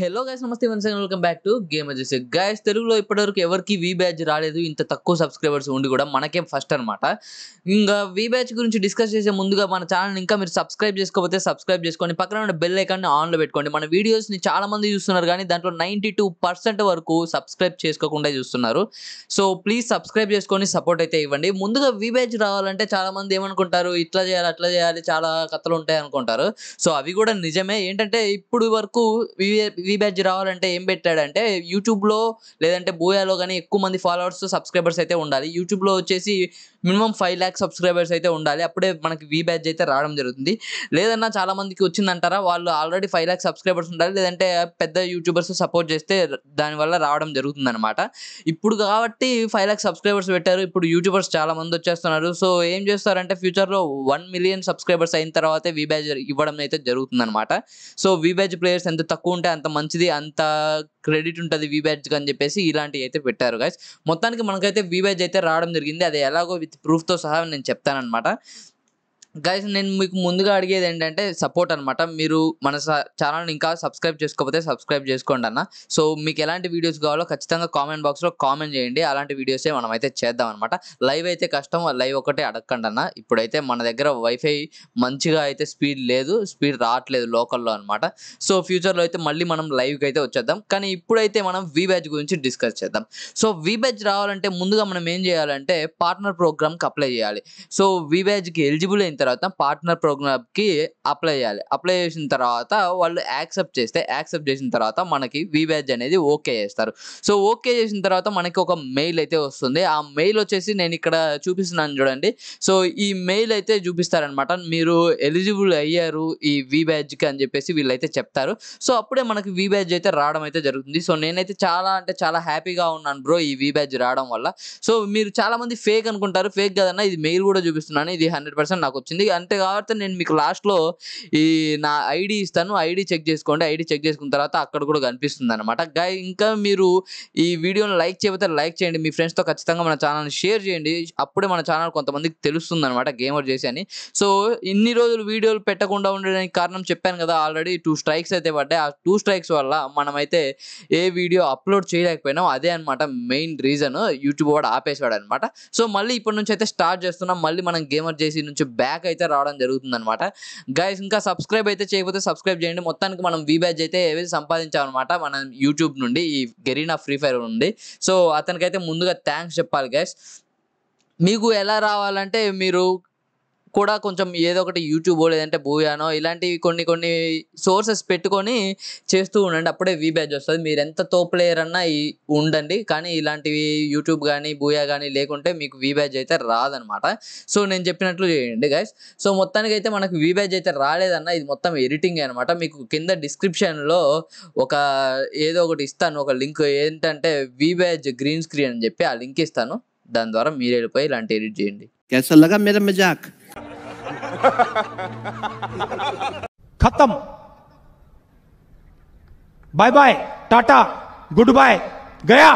Hello guys నమస్తే once and welcome back to game వచ్చేసి guys తెలుగులో ఇప్పటివరకు ఎవరికి వి బ్యాచ్ రాలేదు. ఇంత తక్కువ సబ్స్క్రైబర్స్ ఉండి కూడా మనకేం ఫస్ట్ అనమాట. ఇంకా వి బ్యాచ్ గురించి డిస్కస్ చేసే ముందుగా మన ఛానల్ ఇంకా మీరు సబ్స్క్రైబ్ చేసుకోకపోతే సబ్స్క్రైబ్ చేసుకోండి, పక్కన ఉన్న బెల్ ఐకాన్ని ఆన్లో పెట్టుకోండి. మన వీడియోస్ని చాలా మంది చూస్తున్నారు కానీ దాంట్లో 92% వరకు సబ్స్క్రైబ్ చేసుకోకుండా చూస్తున్నారు. సో ప్లీజ్ సబ్స్క్రైబ్ చేసుకొని సపోర్ట్ అయితే ఇవ్వండి. ముందుగా వి బ్యాచ్ రావాలంటే చాలా మంది ఏమనుకుంటారు, ఇట్లా చేయాలి అట్లా చేయాలి, చాలా కథలు ఉంటాయి అనుకుంటారు. సో అవి కూడా నిజమే. ఏంటంటే ఇప్పుడు వరకు వి బ్యాచ్ రావాలంటే ఏం పెట్టాడంటే యూట్యూబ్లో లేదంటే బూయాలో కానీ ఎక్కువ మంది ఫాలోవర్స్ సబ్స్క్రైబర్స్ అయితే ఉండాలి. యూట్యూబ్లో వచ్చేసి మినిమం 5 lakhs సబ్స్క్రైబర్స్ అయితే ఉండాలి, అప్పుడే మనకి వి బ్యాచ్ అయితే రావడం జరుగుతుంది. లేదన్నా చాలా మందికి వచ్చిందంటారా, వాళ్ళు ఆల్రెడీ 5 lakhs సబ్స్క్రైబర్స్ ఉండాలి లేదంటే పెద్ద యూట్యూబర్స్ సపోర్ట్ చేస్తే దానివల్ల రావడం జరుగుతుంది అనమాట. ఇప్పుడు కాబట్టి 5 lakhs సబ్స్క్రైబర్స్ పెట్టారు, ఇప్పుడు యూట్యూబర్స్ చాలా మంది వచ్చేస్తున్నారు. సో ఏం చేస్తారంటే ఫ్యూచర్లో 1 million సబ్స్క్రైబర్స్ అయిన తర్వాతే వి బ్యాచ్ ఇవ్వడం అయితే జరుగుతుంది అనమాట. సో వి బ్యాచ్ ప్లేయర్స్ ఎంత తక్కువ ఉంటే అంత మంచిది, అంత క్రెడిట్ ఉంటుంది వి బ్యాచ్కి అని చెప్పేసి ఇలాంటివి అయితే పెట్టారు గైస్. మొత్తానికి మనకైతే వి బ్యాచ్ అయితే రావడం జరిగింది, అది ఎలాగో విత్ ప్రూఫ్తో సహా నేను చెప్తానమాట. గైస్ నేను మీకు ముందుగా అడిగేది ఏంటంటే సపోర్ట్ అనమాట. మీరు మన ఛానల్ని ఇంకా సబ్స్క్రైబ్ చేసుకోకపోతే సబ్స్క్రైబ్ చేసుకోండి అన్న. సో మీకు ఎలాంటి వీడియోస్ కావాలో ఖచ్చితంగా కామెంట్ బాక్స్లో కామెంట్ చేయండి, అలాంటి వీడియోసే మనం అయితే చేద్దాం అనమాట. లైవ్ అయితే కష్టం, లైవ్ ఒకటే అడగండి అన్న. ఇప్పుడైతే మన దగ్గర వైఫై మంచిగా అయితే స్పీడ్ లేదు, స్పీడ్ రావట్లేదు లోకల్లో అనమాట. సో ఫ్యూచర్లో అయితే మళ్ళీ మనం లైవ్కి అయితే వచ్చేద్దాం, కానీ ఇప్పుడైతే మనం వి బ్యాచ్ గురించి డిస్కస్ చేద్దాం. సో వి బ్యాచ్ రావాలంటే ముందుగా మనం ఏం చేయాలంటే పార్ట్నర్ ప్రోగ్రామ్కి అప్లై చేయాలి. సో వి బ్యాచ్కి ఎలిజిబుల్ అయిన తర్వాత పార్ట్నర్ ప్రోగ్రామ్కి అప్లై చేయాలి. అప్లై చేసిన తర్వాత వాళ్ళు యాక్సెప్ట్ చేస్తే, యాక్సెప్ట్ చేసిన తర్వాత మనకి వి బ్యాచ్ అనేది ఓకే చేస్తారు. సో ఓకే చేసిన తర్వాత మనకి ఒక మెయిల్ అయితే వస్తుంది. ఆ మెయిల్ వచ్చేసి నేను ఇక్కడ చూపిస్తున్నాను చూడండి. సో ఈ మెయిల్ అయితే చూపిస్తారనమాట, మీరు ఎలిజిబుల్ అయ్యారు ఈ వి బ్యాచ్కి అని చెప్పేసి వీళ్ళైతే చెప్తారు. సో అప్పుడే మనకి వి బ్యాచ్ అయితే రావడం అయితే జరుగుతుంది. సో నేనైతే చాలా అంటే చాలా హ్యాపీగా ఉన్నాను బ్రో ఈ వి బ్యాచ్ రావడం వల్ల. సో మీరు చాలా మంది ఫేక్ అనుకుంటారు, ఫేక్ కదన్నా ఇది మెయిల్ కూడా చూపిస్తున్నాను, ఇది 100% నాకు అంతే. కాబట్టి నేను మీకు లాస్ట్లో ఈ నా ఐడి ఇస్తాను, ఐడి చెక్ చేసుకోండి. ఐడి చెక్ చేసుకున్న తర్వాత అక్కడ కూడా కనిపిస్తుంది అనమాట. ఇంకా మీరు ఈ వీడియోని లైక్ చేయకపోతే లైక్ చేయండి, మీ ఫ్రెండ్స్తో ఖచ్చితంగా మన ఛానల్ని షేర్ చేయండి, అప్పుడే మన ఛానల్ కొంతమందికి తెలుస్తుంది అనమాట గేమర్ చేసి అని. సో ఇన్ని రోజులు వీడియోలు పెట్టకుండా ఉండడానికి కారణం చెప్పాను కదా, ఆల్రెడీ 2 strikes అయితే పడ్డాయి. ఆ 2 strikes వల్ల మనమైతే ఏ వీడియో అప్లోడ్ చేయలేకపోయినాం, అదే అనమాట మెయిన్ రీజన్, యూట్యూబ్ వాడు ఆపేసాడు అనమాట. సో మళ్ళీ ఇప్పటి నుంచి అయితే స్టార్ట్ చేస్తున్నాం, మళ్ళీ మనం గేమర్ చేసి నుంచి బ్యాక్ అయితే రావడం జరుగుతుంది అనమాట. గైస్ ఇంకా సబ్స్క్రైబ్ అయితే చేయకపోతే సబ్స్క్రైబ్ చేయండి. మొత్తానికి మనం వి బ్యాచ్ అయితే సంపాదించామన్నమాట మనం యూట్యూబ్ నుండి, ఈ గెరీనా ఫ్రీ ఫైర్ నుండి. సో అతనికైతే ముందుగా థ్యాంక్స్ చెప్పాలి గైస్. మీకు ఎలా రావాలంటే మీరు కూడా కొంచెం ఏదో ఒకటి యూట్యూబ్ లేదంటే బూయానో ఇలాంటివి కొన్ని సోర్సెస్ పెట్టుకొని చేస్తూ ఉండండి, అప్పుడే వి బ్యాచ్ వస్తుంది. మీరు ఎంత తో ప్లేయర్ అన్నా ఉండండి, కానీ ఇలాంటివి యూట్యూబ్ కానీ బూయా కానీ లేకుంటే మీకు వి బ్యాచ్ అయితే రాదనమాట. సో నేను చెప్పినట్లు చేయండి గైస్. సో మొత్తానికి అయితే మనకు వి బ్యాచ్ అయితే రాలేదన్న, ఇది మొత్తం ఎడిటింగ్ అనమాట. మీకు కింద డిస్క్రిప్షన్లో ఒక ఏదో ఒకటి ఇస్తాను, ఒక లింక్ ఏంటంటే వి బ్యాచ్ గ్రీన్ స్క్రీన్ అని చెప్పి ఆ లింక్ ఇస్తాను, దాని ద్వారా మీరు వెళ్ళిపోయి ఇలాంటి ఎడిట్ చేయండి. खत्म, bye bye, tata, good bye, गया.